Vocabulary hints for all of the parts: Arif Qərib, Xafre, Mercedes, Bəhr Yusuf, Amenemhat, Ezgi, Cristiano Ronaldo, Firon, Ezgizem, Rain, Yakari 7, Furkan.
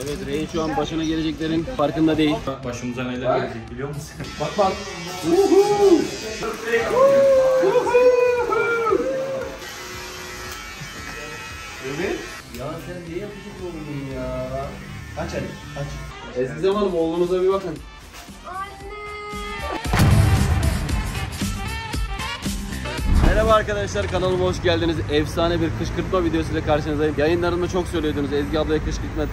Evet, Rain şu an başına geleceklerin farkında değil. Başımıza neler gelecek biliyor musun? Bak bak. Evet. Ya sen niye yapacak oğlum ya? Kaç hadi, kaç. Ezgizem Hanım, oğlunuza bir bakın. Merhaba arkadaşlar, kanalıma hoş geldiniz. Efsane bir kışkırtma videosuyla karşınızdayım. Yayınlarımda çok söylüyordunuz Ezgi ablaya kışkırtma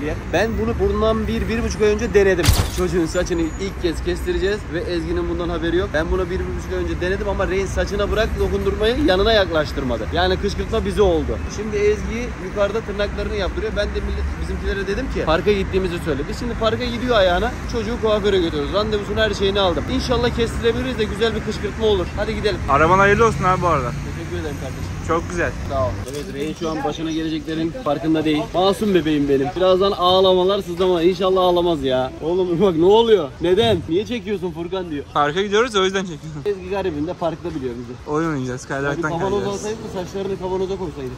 diye. Ben bunu bundan bir buçuk ay önce denedim. Çocuğun saçını ilk kez kestireceğiz ve Ezgi'nin bundan haberi yok. Ben bunu bir buçuk ay önce denedim ama Rain saçına bırak dokundurmayı yanına yaklaştırmadı. Yani kışkırtma bize oldu. Şimdi Ezgi yukarıda tırnaklarını yaptırıyor. Ben de bizimkilere dedim ki parka gittiğimizi söyle. Biz şimdi parka gidiyor ayağına, çocuğu kuaföre götürüyoruz. Randevusunu, her şeyini aldım. İnşallah kestirebiliriz de güzel bir kışkırtma olur. Hadi gidelim. Araban hayırlı olsun abi bu arada. Teşekkür ederim kardeşim. Çok güzel. Sağ ol. Evet, Rain şu an başına geleceklerin farkında değil. Masum bebeğim benim. Birazdan ağlamalar, sızlamalar. İnşallah ağlamaz ya. Oğlum bak ne oluyor? Neden? Niye çekiyorsun Furkan diyor. Parka gidiyoruz, o yüzden çekiyorum. Ezgi garibim de parkta biliyor bizi. Oyun oynayacağız, kaydıraktan kayacağız. Kavanoz alsaydık mı, saçlarını kavanoza koysaydık.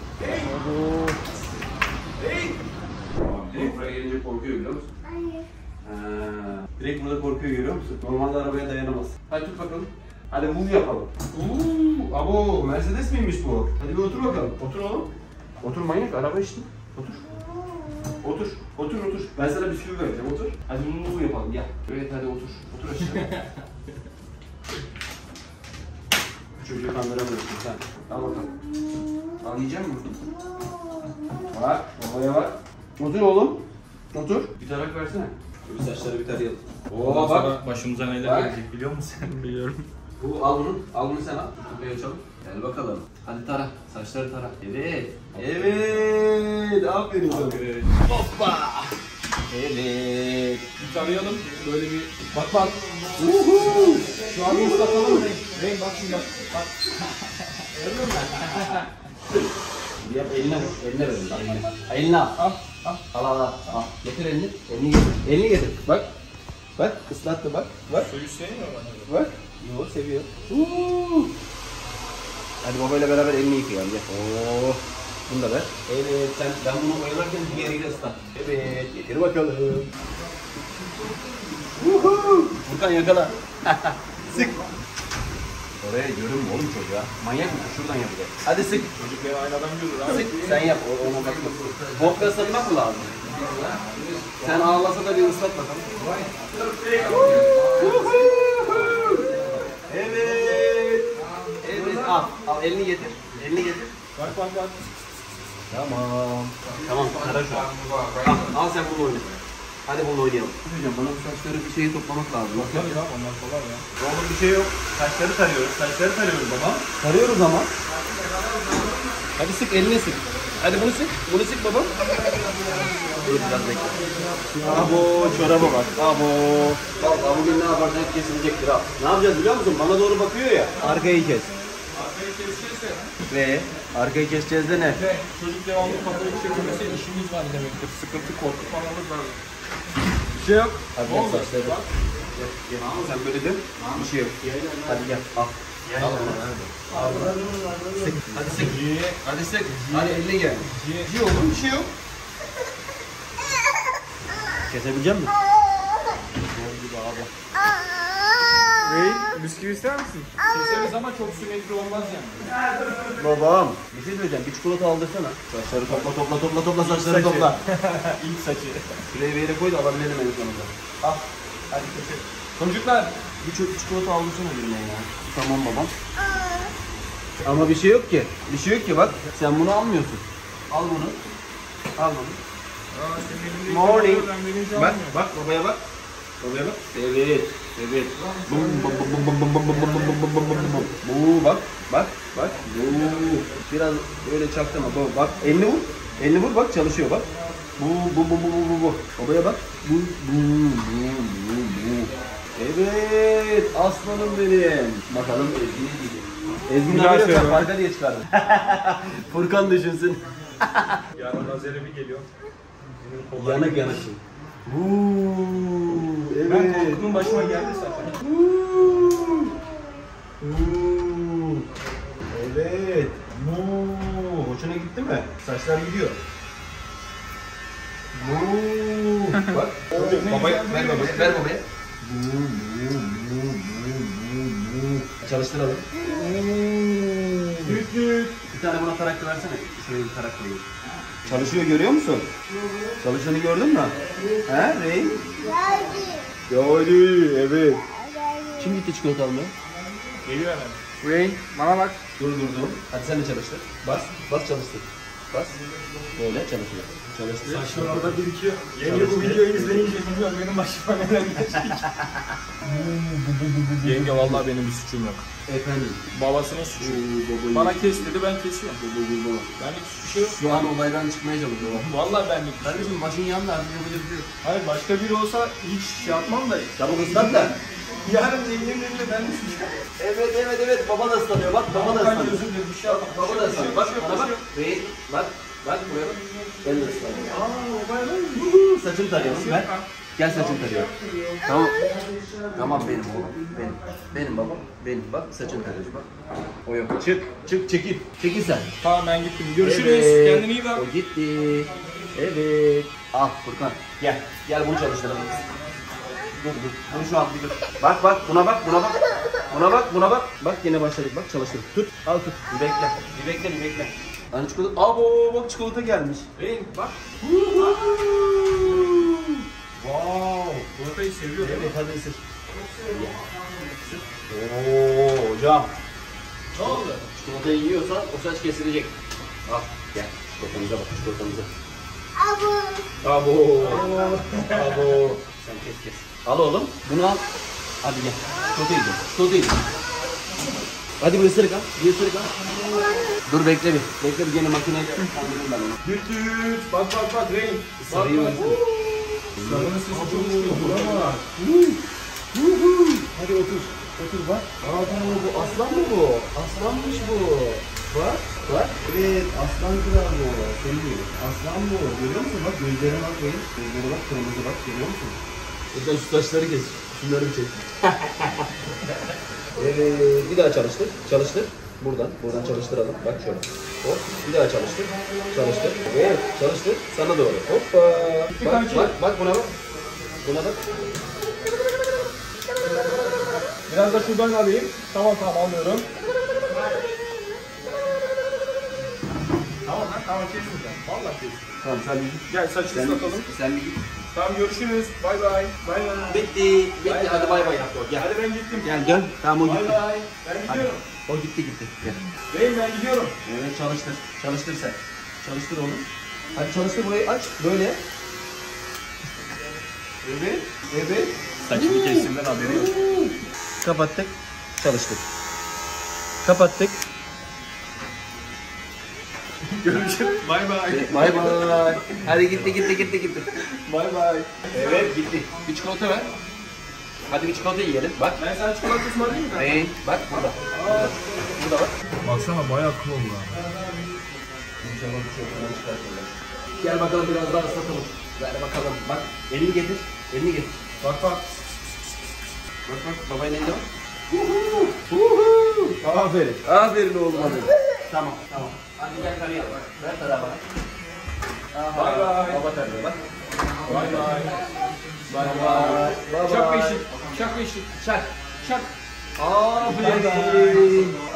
Direkt buraya gelince korkuyor biliyor musun? Direkt burada korkuyor görüyor musun? Normalde arabaya dayanamaz. Hadi tut bakalım. Hadi move yapalım. Uuu, abo Mercedes miymiş bu? Hadi bir otur bakalım. Otur oğlum. Otur manyak, araba işte. Otur. Otur, otur, otur. Ben sana bisküvi vereceğim, otur. Hadi move yapalım, gel. Evet hadi otur. Otur aşağıya. Çocuğu kandıramıyorsun sen. Al bakalım. Ağlayacak mısın? Bak, babaya bak. Otur oğlum. Otur. Bir tarak versene. Bir saçları bir tarayalım. Oo bak. Başımıza neler gelecek biliyor musun? Biliyorum. Bu, al bunu, al bunu sen al. Kupayı açalım. Gel bakalım. Hadi tara, saçları tara. Evet, evet. Aferin sana. Hoppa. Evet. Bir tarayalım. Böyle bir, bak bak. Uhu. Şu an ıslatalım. Renk bak şimdi bak. Bak. Görüyor musun? Yap, eline ver, eline verin, bak eline. Eline al, al, al, al, al, al. Getir elini, elini getir, elini getir. Bak, bak, ıslattı bak, bak. Suyu sevmiyor bana. Bak, yok seviyor. Uuu. Hadi babayla beraber elini yıkayalım, gel. Ooo. Bunu da ver. Evet, sen, ben bunu boyalarken diğeriyle ıslat. Evet, getir bakalım. Uhu. Furkan yakala. Sık. Oraya görünme oğlum çocuğa. Manyak mı? Şuradan yapacak. Hadi sık. Çocuk ya aynı adam görür abi. Sık. Sen yap. Ona bakma. Vodka ıslatmak mı lazım? Sen ağlasa da bir ıslat bakalım. Evet. Evet. Al. Al elini getir. Elini getir. Bak bak bak. Tamam. Tamam. Kara şu an. Al sen bunu oyna. Hadi bunu oynayalım. Hocam bana bu saçları bir şeye toplamak lazım. Yok ya, onlar kolay ya. Oğlum bir şey yok. Saçları tarıyoruz. Saçları tarıyoruz baba. Tarıyoruz ama. Hadi sık, elini sık. Hadi bunu sık. Bunu sık baba. Dur biraz bekle. Abo çoraba bak. Abo. Bak bugün ne yaparsan hep kesilecektir ha. Ne yapacağız biliyor musun? Bana doğru bakıyor ya. Arkayı kes. Arkayı keseceğiz de. Ve arkayı keseceğiz de ne? Ve çocuk devamlı kafayı çevirmesi işimiz var demektir. Sıkıntı, korku falan olur da. Bir şey yok. Hadi gel saçları. Gel, gel. Sen böyle de bir şey yok. Hadi gel, al. Al onu. Sık, hadi sık. Hadi sık. Hadi eline gel. Ciğer oğlum, bir şey yok. Kesebilecek misin? Bol gibi abi. Hey, bisküvi ister misin? Keseriz ama çok sümekli olmaz yani. Babam, bir şey söyleyeceğim, bir çikolata aldırsana. Saçları topla topla topla topla, saçları topla. İlk saçı. Şuraya bir yere koy da adam benim en sonunda. Al, hadi kesin. Çocuklar, bir çikolata aldırsana birine ya. Tamam babam. Ama bir şey yok ki, bir şey yok ki bak. Sen bunu almıyorsun. Al bunu, al bunu. Morning. Bak, bak babaya bak. Babaya bak. Evet. Evet. Bu bak, bak, bak. Biraz böyle çaktırma baba, bak. Elini vur. Elini vur bak, çalışıyor bak. Bu. Babaya bak. Bu. Evet, aslanım benim. Bakalım Ezgi'yi arıyorsan parka diye çıkardım. Furkan düşünsün. Yarın lazeri bir geliyor. Yanık yanık. Evet. Ben korkumun başıma geldi zaten. Evet. Hoşuna gitti mi? Saçlar gidiyor. Bak. Babaya ver, babaya ver, babaya. Çalıştıralım. Bir tane buna tarakta versene. Şöyle bir tarak koyayım. Çalışıyor, görüyor musun? Çalışanı gördün mü? He Rain? Geldi. Evet. Kim gitti çikolata almaya? Geliyor hemen. Rain bana bak. Dur. Hadi sen de çalıştır. Bas çalıştır. Bas. Böyle çalışıyor. Çalıştır. Saçlar orada birikiyor. Yenge bu videoyu izleyince bilmiyorum benim başıma neler gelecek. Yenge vallahi benim bir suçum yok. Efendim? Babasının suçu. Bana kes dedi, ben kesiyorum. Benlik suçu şey yok. Şu an olaydan çıkmaya çalışıyorlar. Vallahi benlik. Kardeşim başın yandı artık yapabilir. Hayır başka biri olsa hiç şey yapmam da. Çabuk ıslat da. Yarın yengemlerle ben düşeceğim. Evet baba da ıslanıyor, bak baba da ıslanıyor. Baba da ıslanıyor, bak bana bak. Reyin, bak koyalım. Ben de ıslanıyorum. Aaa, saçını tarıyorsun ben. Gel saçını tarıyorum. Tamam benim oğlum, benim babam, benim bak saçını tarıyorsun bak. O yok. Çık, çekil. Çekil sen. Tamam ben gittim, görüşürüz. Evet. Kendine iyi bak. O gitti. Evet. Al Furkan, gel bunu çalıştıralım. Dur. Bunu şu an bir dur. Bak buna bak. Bak yine başladık bak çalıştır. Tut al tut. Bir bekle. Anne çikolata. Abo bak çikolata gelmiş. Rain bak. Wow. Çikolatayı seviyor. Evet hadi ısır. Ooo hocam. Ne oldu? Çikolatayı yiyorsan o saç kesilecek. Al gel çikolatamıza bak çikolatamıza. Abo. Sen kes. Al oğlum, bunu al. Hadi gel. Çikolatayı. Hadi bir ısırık al. Dur bekle bir gene makineye kaldırayım ben onu. Düt. Bak Rain. Sarıyı versin. Sarının sesi çok güzel. Hadi otur bak. Bu aslan mı bu? Aslanmış bu. Bak. Evet, aslan kral bu. Seviyorum. Aslan bu. Görüyor musun? Bak gözlerine bak Rain. Gözlerine bak, kırmızı bak. Görüyor musun? Buradan şu taşları kes. Şunları bir çek. Bir daha çalıştır. Buradan çalıştıralım. Bak şöyle. Hop. Bir daha çalıştır. Evet. Çalıştır. Sana doğru. Hoppa. Bak buna bak. Buna bak. Biraz da şuradan alayım. Tamam alıyorum. Tamam kesin sen. Vallahi kesin. Tamam sen bir git. Gel saçını satalım. Sen bir git. Tamam görüşürüz. Bay bay. Bitti. Hadi bay bay. Gel. Hadi ben gittim. Gel. Tamam o gitti. Bay. Ben gidiyorum. Hadi. O gitti. Gel. Ben gidiyorum. Evet çalıştır. Çalıştır sen. Çalıştır oğlum. Hadi çalıştır burayı aç. Böyle. Evet. Saçını kesimden haberi yok. Kapattık. Çalıştık. Kapattık. Görüşürüz. Bay bay. Hadi gitti. Bay. Evet gitti. Bir çikolata ver. Hadi bir çikolata yiyelim. Bak. Ben sana çikolata ısmarlayayım mı? Hey, bak burada. Burada bak. Baksana bayağı cool oldu. İnşallah bir şey falan çıkartırlar. Gel bakalım biraz daha ıslatalım. Ver bakalım. Bak elini getir. Bak babayla elini al. Huhu. Aferin oğlum hadi. Tamam. Hadi gel karıya bak. Ver tarağa bak. Bye. Baba tarağa bak. Bye. Şak.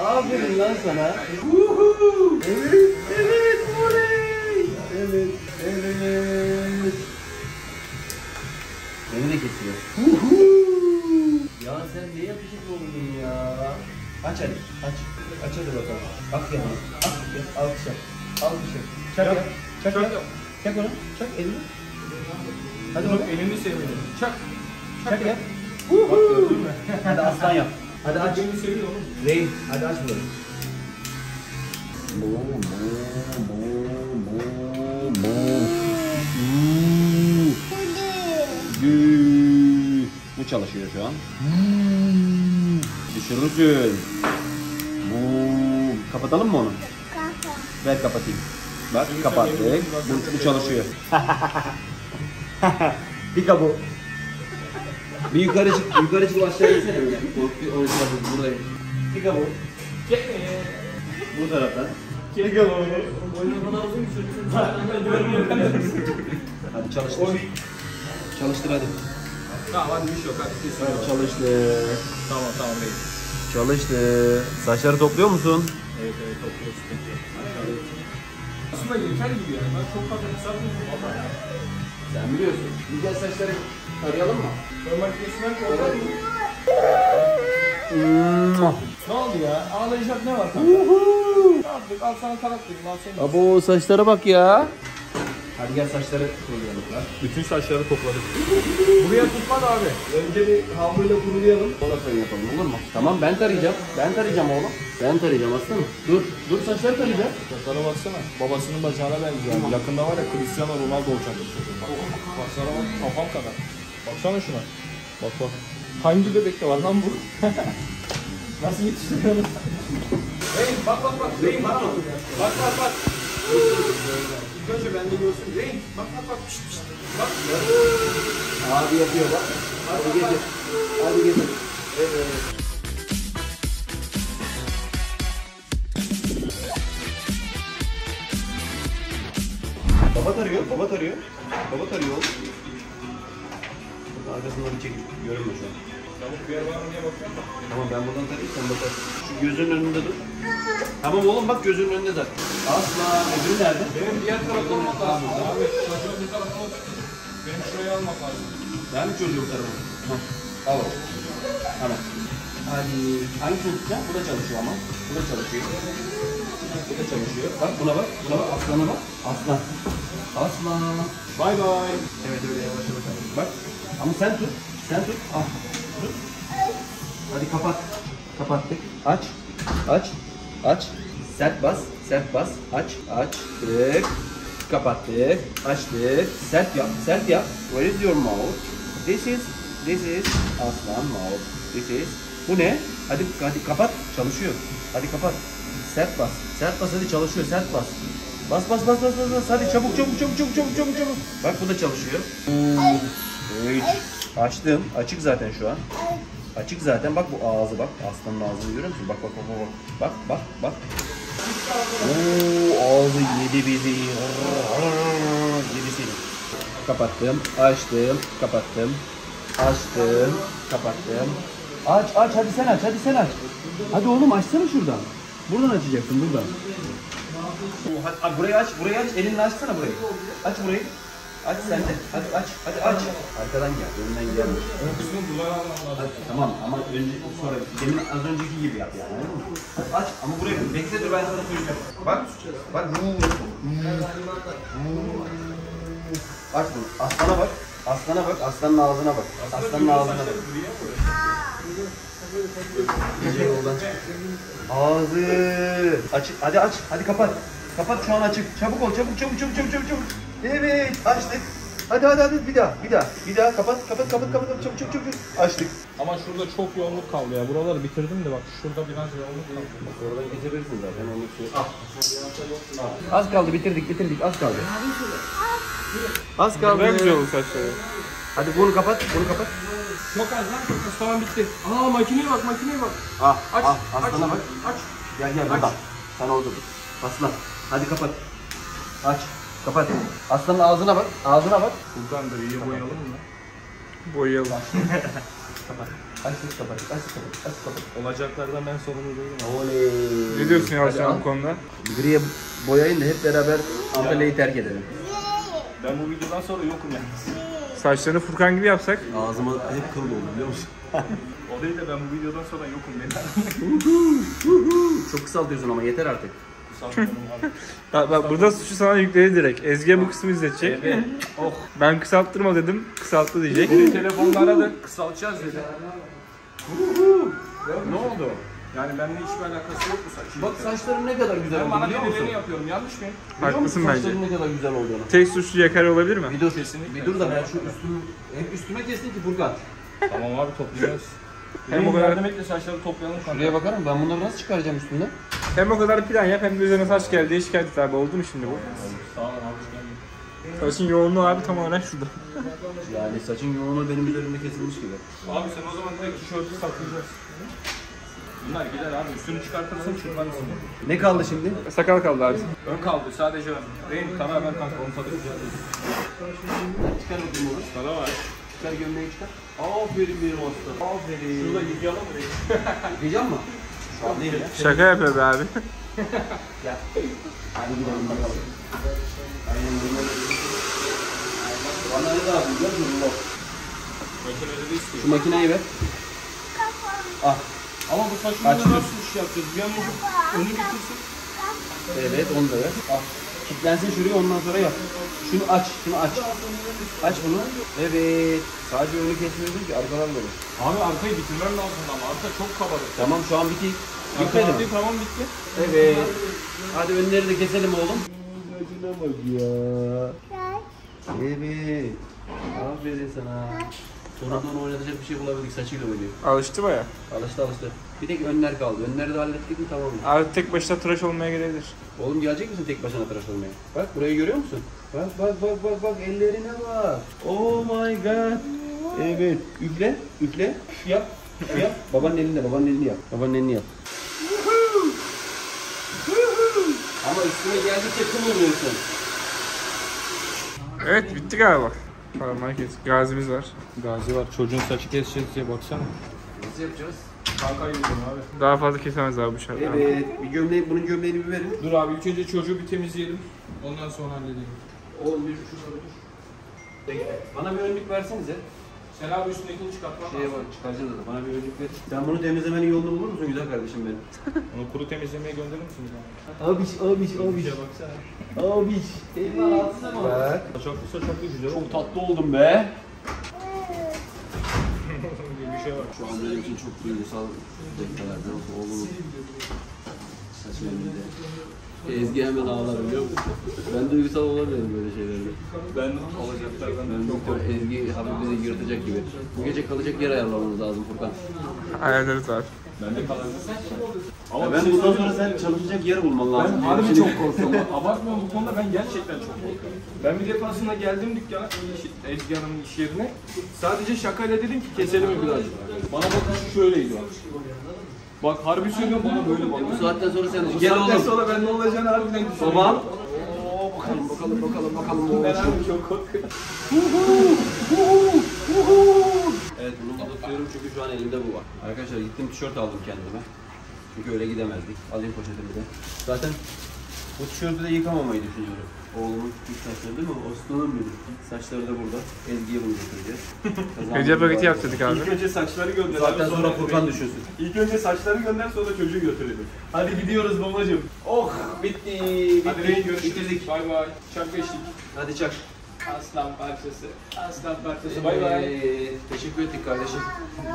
Aferin lan sana. Huhu. Evet. Oley. Evet. Beni de kesiyor. Huhu. Ya sen niye yapışık oldun ya? Aç hadi bakalım. Bak ya. Al bir şey. Çak onu. Çak elini. Hadi oğlum. Elini seviyorum. Çak ya. Bak gördün mü? Hadi aslan yap. Hadi aç. Elini seviyorum oğlum. Rain. Hadi aç bunu. Bu çalışıyor şu an. Düşürürsün. Kapatalım mı onu? Kapat. Ver kapatayım. Bak kapattık. Bu çalışıyor. Pika bu. Bir yukarı çık aşağıya gitsene böyle. Buradayım. Pika bu. Bu taraftan. Geri gel oraya. Boynuna uzun bir çocuksun. Ben görmüyorum. Hadi çalıştır. Çalıştır hadi. Tamam hadi bir şey yok. Hadi çalıştır. Tamam tamam bey. Çalıştır. Saçları topluyor musun? Evet evet topluyorsun. Aslında yeter gibi yani. Ben çok fazla kısaltmıyorum ama ya. Sen biliyorsun. Güzel saçları tarayalım mı? Normal kesmen kolay mı? Ne oldu ya? Ağlayacak ne var? Ne yaptık? Al sana taraftayım. Abo saçlara bak ya. Hadi gel saçları kurulayalım. Bütün saçları topladık. Buraya tutma da abi. Önce bir havluyla kurulayalım. Sonra tarayı yapalım olur mu? Tamam ben tarayacağım. Ben tarayacağım oğlum. Ben tarayacağım aslanım. Dur. Dur saçları tarayacağım. Saçlara baksana. Babasının bacağına benziyor. Tamam. Yakında var ya Cristiano Ronaldo olacak. Saçlara bak. Kafam kadar. Baksana şuna. Bak bak. Hangi bebekte var lan bu? Nasıl yetiştiriyorsun? Rain bak bak bak. Rain bak bak. Bak bak bak. İlk önce bende görsün. Rain bak bak bak. Pişt pişt. Bak. Abi yapıyor bak. Hadi getir. Hadi getir. Evet. Baba tarıyor. Baba tarıyor. Baba tarıyor oğlum. Arkasından bir çekip görünmüyor şu an. Çabuk bir yer var mı diye bakıyorum. Tamam ben buradan tarayayım sen bakarsın. Şu gözünün önünde dur. Tamam oğlum bak gözünün önünde dur. Asla. Öbürü nerede? Benim diğer tarafta olmak lazım. Abi çocuğun bir tarafta olmak lazım. Benim şurayı almak lazım. Yani çocuğun tarafı. Al oğlum. Tamam. Hadi. Hangi çocukta? Bu da çalışıyor ama. Bu da çalışıyor. Bu da çalışıyor. Bak buna bak. Buna bak. Aslana bak. Aslan. Aslan. Bay bay. Evet öyle yavaş yavaş. Bak. Ama sen tut, sen tut, al, tut. Hadi kapat, kapattık. Aç, aç, aç. Sert bas, aç, açtık, kapattık, açtık. Sert yap, sert yap. Where is your mouth? This is aslan mouth. This is. Bu ne? Hadi, hadi kapat, çalışıyor. Hadi kapat. Sert bas, sert bas. Hadi çalışıyor, sert bas. Bas, bas, bas, bas, bas. Hadi çabuk, çabuk, çabuk, çabuk, çabuk, çabuk, çabuk. Bak bu da çalışıyor. Hiç. Açtım. Açık zaten şu an. Açık zaten. Bak bu ağzı bak. Aslanın ağzını görüyor musun? Bak bak bak bak. Bak bak bak. Oo, ağzı yedi bizi. Yedi seni. Kapattım. Açtım. Kapattım. Açtım. Kapattım. Aç aç. Hadi sen aç. Hadi sen aç. Hadi oğlum açsana şuradan. Buradan açacaksın. Buradan. Hadi, burayı aç. Burayı aç. Elinle açsana burayı. Aç burayı. Aç sen de. Hadi aç. Hadi aç. Arkadan gel. Önden gel. Tamam ama önce sonra demin az önceki gibi yap yani. Hadi aç ama buraya bekle dur ben sana söyleyeceğim. Bak. Bak. Aç bunu. Aslana bak. Aslana bak. Aslanın ağzına bak. Aslanın ağzına bak. İyice yoldan çık. Ağzı. Aç. Hadi aç. Hadi kapat. Kapat şu an açık. Çabuk ol. Çabuk çabuk çabuk çabuk çabuk. Evet açtık. Hadi hadi hadi bir daha bir daha bir daha kapat kapat kapat kapat çabuk çabuk çabuk açtık. Ama şurada çok yoğunluk kaldı ya. Buraları bitirdim de bak şurada biraz yoğunluk kaldı. Bak oradan bitirirsin zaten onu. Az kaldı bitirdik bitirdik az kaldı. Az kaldı. Ben güzel olmuş saçları. Hadi bunu kapat bunu kapat. Çok az lan çok az falan bitti. Aa makineye bak makineye bak. Ah, aç ah, aç bak. Aç. Gel gel buradan. Sen orada dur. Aslan hadi kapat. Aç. Kapat. Aslanın ağzına bak. Ağzına bak. Furkan'dır iyi kapat. Boyayalım mı? Boyayalım. Kapat. Açtık kapat. Açtık kapat. Açtık kapat. Olacaklardan ben sorumlu değilim. Oley. Ne diyorsun ya sen bu konuda? Griye boyayın da hep beraber Antalya'yı terk edelim. Ben bu videodan sonra yokum yani. Saçlarını Furkan gibi yapsak? Ağzıma hep kıl doldu biliyor musun? O değil de ben bu videodan sonra yokum beni. Çok kısaltıyorsun ama yeter artık. Bak burada suçu sana yükledi direkt. Ezgi'ye bu kısmı izletecek. Evet. Oh. Ben kısalttırma dedim, kısalttı diyecek. Telefonlara da kısaltacağız dedi. Ne oldu? Yani benimle hiçbir alakası yok bu saç. Bak saçların ne kadar güzel olduğunu biliyor musun? Ben bana yapıyorum, yanlış mıyım? Haklısın bence. Saçların ne kadar güzel olduğunu. Tek suçlu Yakari olabilir mi? Bir dur kesinlikle. Bir dur da ben şu üstümü, hep üstüme kestin ki Furkan. Tamam abi toplayacağız. Hem o kadar demekle saçları toplayalım. Şuraya bakarım ben bunları nasıl çıkaracağım üstünden? Hem o kadar plan yap hem de üzerine saç geldi şikayet et abi oldu mu şimdi bu? Sağ olun abi. Saçın yoğunluğu abi tamamen şurada. Yani saçın yoğunluğu benim üzerimde kesilmiş gibi. Abi sen o zaman direkt tişörtü saklayacaksın. Bunlar gider abi, üstünü çıkartırsan çırparsın. Ne kaldı şimdi? Sakal kaldı abi. Ön kaldı, sadece ön. Rain tamamen kanka, onu satacağız. Çıkar bakayım onu. Sana var. Çıkar gömleği çıkar. Aferin benim aslan. Aferin. Şurada yıkayalım mı? Yıkayacak mı? Şaka yapıyor be abi. Gel. Hadi gidelim bakalım. Bana ne lazım biliyor musun? Şu makineyi ver. Ah. Ama bu saçmaları nasıl iş yapacağız? Bir an bunu önü bitirsin. Evet, onu da ver. Ah. Kitlensin şuraya, ondan sonra yap. Şunu aç, şunu aç. Aç bunu. Evet. Sadece önü kesmiyorsun ki, arkadan da olur. Abi arkayı bitirmen lazım ama arka çok kabarık. Tamam, şu an bitti. Bitmedi mi? Tamam, bitti. Evet. Hadi önleri de keselim oğlum. Acına bak ya. Evet. Aferin sana. Sonradan oynatacak bir şey bulabildik, saçıyla oynuyor. Alıştı mı ya? Alıştı alıştı. Bir tek önler kaldı. Önleri de hallettik mi tamam mı? Abi tek başına tıraş olmaya gelebilir. Oğlum gelecek misin tek başına tıraş olmaya? Bak burayı görüyor musun? Bak bak bak bak bak, ellerine bak. Oh my god. Evet. Üfle, üfle. Yap, yap. Babanın elinde, babanın elini yap. Babanın elini yap. Ama üstüne geldikçe kımılmıyorsun. Evet bitti galiba. Parmağı kes. Gazimiz var. Gazi var. Çocuğun saçı keseceğiz diye baksana. Nasıl yapacağız? Kankayı bulalım abi. Daha fazla kesemez abi bu şartlar. Evet. Bir gömleği, bunun gömleğini bir verin. Dur abi, ilk önce çocuğu bir temizleyelim. Ondan sonra halledelim. Oğlum bir şurada dur. Bana bir önlük versenize. Sen abi üstündekini çıkartmak lazım. Şeye bak, çıkaracağız da bana bir önlük ver. Sen bunu temizlemenin yolunu bulur musun güzel kardeşim benim? Onu kuru temizlemeye gönderir misin? Abiş, abiş, abiş. Baksana. Abiş. Eyvallah, atsana bak. Saçaklısa çok güzel. Çok tatlı oldum be. Bir şey var. Şu an benim için çok duygusal dakikalardan oğlum. Saç memnuniydi. Ezgi hemen ağlar biliyor musun? Ben duygusal olamıyorum böyle şeylerde. Ben alacaklardan çok Ezgi hafif bizi yırtacak gibi. Bu gece kalacak yer ayarlamamız lazım Furkan. Ayarlarız var. Ben de kalabilirsin. Ama ya ben şey bundan sonra sen çalışacak yer bulman lazım. Ben harbi çok korkuyorum. Abartmıyorum bu konuda, ben gerçekten çok korkuyorum. Ben bir defasında geldim dükkana, Ezgi Hanım'ın iş yerine. Sadece şakayla dedim ki keselim mi birazcık. Bana bakın şöyleydi bak. Bak harbi söylüyorum, bana böyle bak. Bu saatten sonra sen gel oğlum. Bu saatten sonra ben ne olacağını harbiden düşünüyorum. Babam. Ooo bakalım bakalım bakalım bakalım. Ben abi çok korkuyorum. Evet bunu kapatıyorum çünkü şu an elimde bu var. Arkadaşlar gittim tişört aldım kendime. Çünkü öyle gidemezdik. Alayım poşetimi de. Zaten bu tişörtü de yıkamamayı düşünüyorum. Oğlumun küçük saçları değil mi? Osman'ın biri. Saçları da burada. Ezgi'ye bunu götüreceğiz. Önce paketi yaptırdık abi. İlk önce saçları gönder. Zaten sonra Furkan düşünsün. İlk önce saçları gönder, sonra çocuğu götürelim. Hadi gidiyoruz babacığım. Oh bitti. Hadi Rain, görüşürüz. Bay bay. Çak geçtik. Hadi çak. Aslan parçası. Aslan parçası. Bay bay. Teşekkür ettik kardeşim.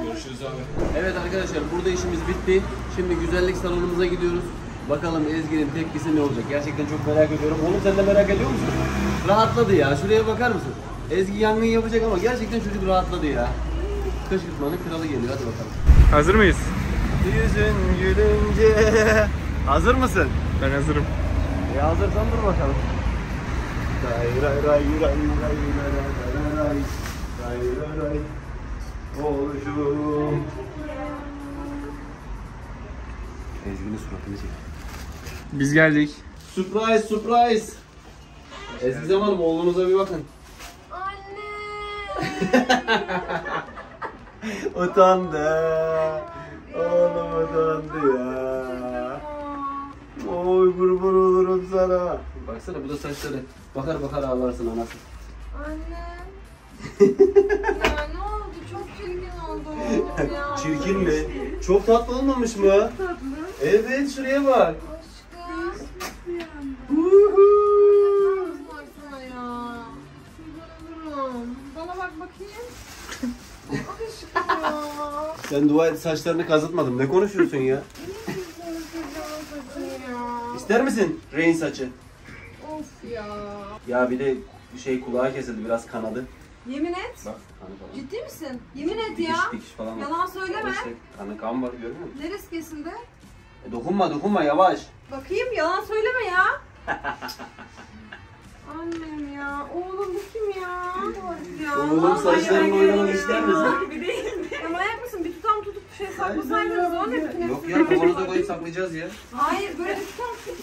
Görüşürüz abi. Evet arkadaşlar burada işimiz bitti. Şimdi güzellik salonumuza gidiyoruz. Bakalım Ezgi'nin tepkisi ne olacak? Gerçekten çok merak ediyorum. Oğlum sen de merak ediyor musun? Rahatladı ya. Şuraya bakar mısın? Ezgi yangın yapacak ama gerçekten çocuk rahatladı ya. Kışkırtmanın kralı geliyor. Hadi bakalım. Hazır mıyız? Yüzün gülünce. Hazır mısın? Ben hazırım. Hazırsan dur bakalım. Oluşum. Ezgi'nin suratını çek. Biz geldik. Surprise, surprise. Ezgizem Hanım, oğlunuza bir bakın. Anne. Utandı. Oğlum utandı ya. Oy kurban olurum sana. Baksana bu da saçları. Bakar bakar ağlarsın anası. Anne. Ya ne oldu? Çok çirkin oldu oğlum ya. Çirkin mi? Çok tatlı olmamış mı? Çok tatlı. Evet şuraya bak. Aşkım. Huhuuu. Bana bak bakayım. Aşkım ya. Sen dua et saçlarını kazıtmadım. Ne konuşuyorsun ya? İster misin Rain saçı? Of ya. Ya bir de şey kulağı kesildi, biraz kanadı. Yemin et. Bak, ciddi misin? Yemin et dikiş, ya. Dikiş falan. Yalan söyleme. Kanı kan var görüyor musun? Neresi kesinde? Dokunma dokunma yavaş. Bakayım, yalan söyleme ya. Annem ya. Oğlum bu kim ya? Oğlum saçlarını oynamak ister misin? Ama ayak mısın? Bir tutam tutup şey saklasaydınız o ne bittiniz? Yok ya, kavanoza koyup saklayacağız ya. Hayır, böyle bir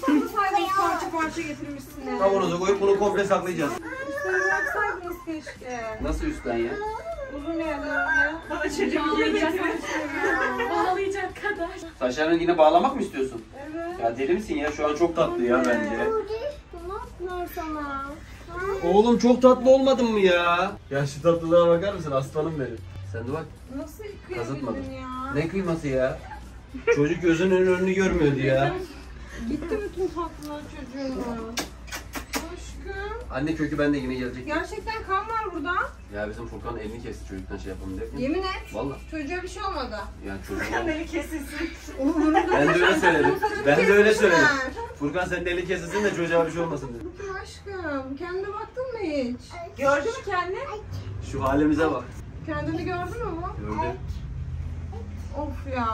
saklasaydınız parça parça getirmişsiniz. Kavanoza koyup bunu komple saklayacağız. Üstten bıraksaydınız keşke. Nasıl üstten ya? Uzun yerlerine. Bağlayacak kadar. Saçlarını yine bağlamak mı istiyorsun? Evet. Ya deli misin ya? Şu an çok tatlı ya bence. Sana. Oğlum çok tatlı olmadın mı ya? Ya şu tatlılığa bakar mısın aslanım benim? Sen de bak. Nasıl kıymadın ya? Ne kıyması ya? Çocuk gözünün önünü görmüyordu ya. Gitti bütün tatlılar çocuğuna. Aşkım. Anne kökü bende yine gelecek. Gerçekten kan var burada. Ya bizim Furkan elini kesti çocuktan şey yapalım derken. Yemin et. Valla. Çocuğa bir şey olmadı. Ya çocuğa. Furkan eli kesilsin. Ben de öyle söyledim. Furkan senin elini kesilsin de çocuğa bir şey olmasın dedim. Aşkım kendine baktın mı hiç? Gördün mü kendini? Şu halimize bak. Kendini gördün mü? Gördüm. Of ya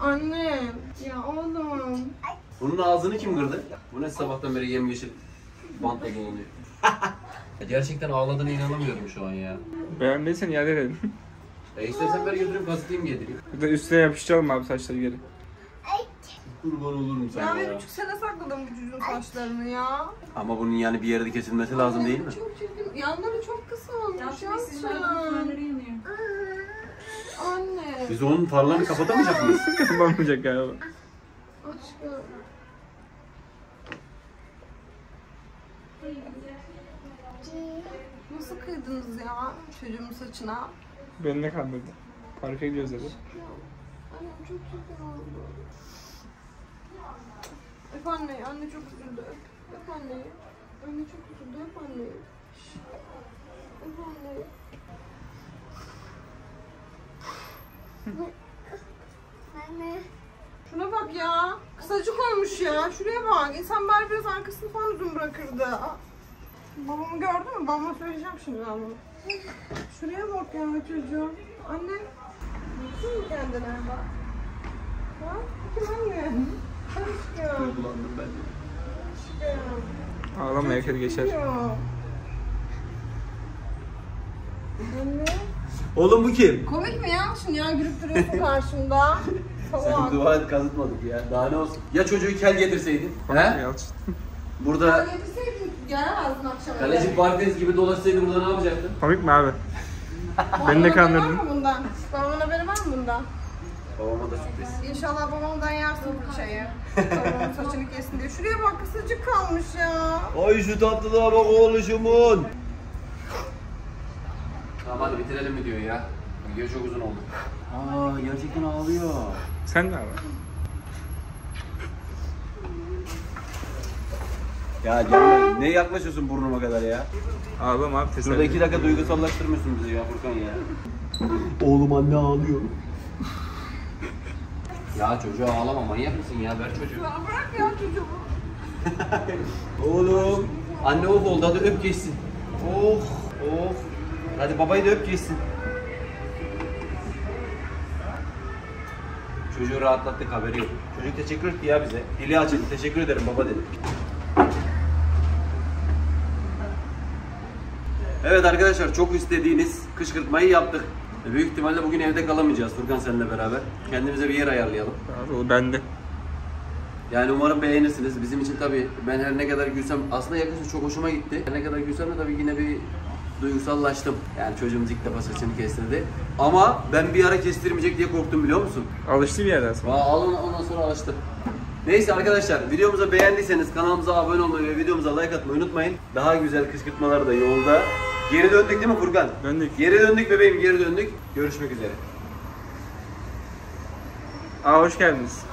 annem. Ya oğlum. Bunun ağzını kim kırdı? Bu ne sabahtan beri yemyeşil bantla dolanıyor. Gerçekten ağladığına inanamıyorum şu an ya. Beğendiysen iade edelim. İstersen ben götürüp kasıtlayayım yedireyim. Burada üstüne yapıştıralım abi saçları geri. Kurban olurum sana ya. Ben 3 sene sakladım bu çocuğun saçlarını ya. Ama bunun yani bir yerde kesilmesi lazım değil mi? Çok çirkin. Yanları çok kısa olmuş. Anne. Biz onun tarlalarını kapatamayacak mıyız? Kapatamayacak galiba. Aşkım. Nasıl kıydınız ya çocuğumun saçına? Beni ne kandırdı? Parka gidiyoruz dedi. Annem çok çirkin oldu. Öp anneyi, anne çok üzüldü. Öp anneyi. Anne çok üzüldü, öp anneyi. Öp anneyi. Anne. Şuna bak ya. Kısacık olmuş ya. Şuraya bak. İnsan bari biraz arkasını falan uzun bırakırdı. Babamı gördün mü? Babama söyleyeceğim şimdi ben bunu. Şuraya bak ya çocuğum. Anne. Gitsin mi kendine bak? Ha? Kim anne? Kullandım ben de. Ağlama yakar geçer. Oğlum bu kim? Komik mi ya? Şimdi ya gülüp duruyorsun karşımda. Sen dua et kazıtmadık ya. Daha ne olsun? Ya çocuğu kel getirseydin? He? Burada... Kel getirseydin gelemezdin akşam. Kaleci Bartez gibi dolaşsaydın burada ne yapacaktın? Komik mi abi? Beni de kandırdın. Babamın haberi var mı bundan? Babama da sürpriz. İnşallah babamdan yersin bu çayı. Babamın saçını kesin diye. Şuraya bak kısacık kalmış ya. Ay şu tatlılığa bak oğluşumun. Tamam hadi bitirelim mi diyor ya. Video çok uzun oldu. Aa gerçekten ağlıyor. Sen de ağla. Ya canım ne yaklaşıyorsun burnuma kadar ya. Ağlam abi tesadüf. Şurada 2 dakika duygusallaştırmıyorsun bizi ya Furkan ya. Oğlum anne ağlıyor. Ya çocuğa ağlama manyak mısın ya ver çocuğu. Ya bırak ya çocuğu. Oğlum anne of oldu hadi öp geçsin. Oh oh. Hadi babayı da öp geçsin. Çocuğu rahatlattık haberi yok. Çocuk teşekkür etti ya bize. Dili açıldı teşekkür ederim baba dedi. Evet arkadaşlar çok istediğiniz kışkırtmayı yaptık. Büyük ihtimalle bugün evde kalamayacağız Furkan seninle beraber. Kendimize bir yer ayarlayalım. Abi o bende. Yani umarım beğenirsiniz. Bizim için tabii ben her ne kadar gülsem aslında yaklaşık çok hoşuma gitti. Her ne kadar gülsem de tabii yine bir duygusallaştım. Yani çocuğumuz ilk defa saçını kestirdi. Ama ben bir ara kestirmeyecek diye korktum biliyor musun? Alıştı bir yerden sonra. Aa, ondan sonra alıştı. Neyse arkadaşlar videomuzu beğendiyseniz kanalımıza abone olmayı ve videomuza like atmayı unutmayın. Daha güzel kışkırtmalar da yolda. Geri döndük değil mi Furkan? Döndük. Geri döndük bebeğim, geri döndük. Görüşmek üzere. Aa hoş geldiniz.